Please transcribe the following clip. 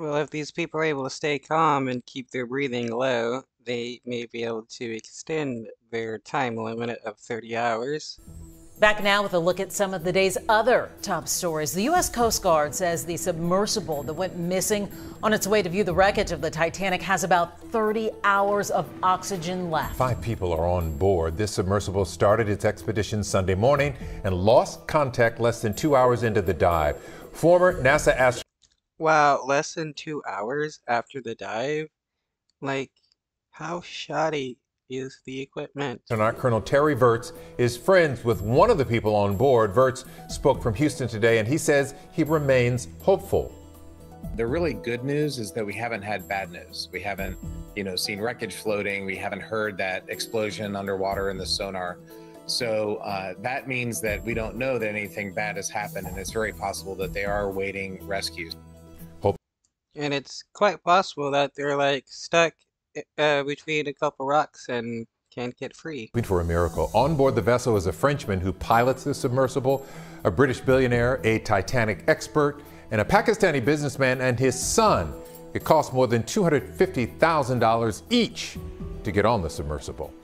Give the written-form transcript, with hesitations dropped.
Well, if these people are able to stay calm and keep their breathing low, they may be able to extend their time limit of 30 hours. Back now with a look at some of the day's other top stories. The U.S. Coast Guard says the submersible that went missing on its way to view the wreckage of the Titanic has about 30 hours of oxygen left. 5 people are on board. This submersible started its expedition Sunday morning and lost contact less than 2 hours into the dive. Former NASA astronaut. Wow, less than 2 hours after the dive? Like, how shoddy is the equipment? Astronaut Colonel Terry Virts is friends with one of the people on board. Virts spoke from Houston today, and he says he remains hopeful. The really good news is that we haven't had bad news. We haven't, seen wreckage floating. We haven't heard that explosion underwater in the sonar. So that means that we don't know that anything bad has happened, and it's very possible that they are awaiting rescues. And it's quite possible that they're like stuck between a couple rocks and can't get free. Waiting for a miracle. On board the vessel is a Frenchman who pilots the submersible, a British billionaire, a Titanic expert, and a Pakistani businessman and his son. It cost more than $250,000 each to get on the submersible.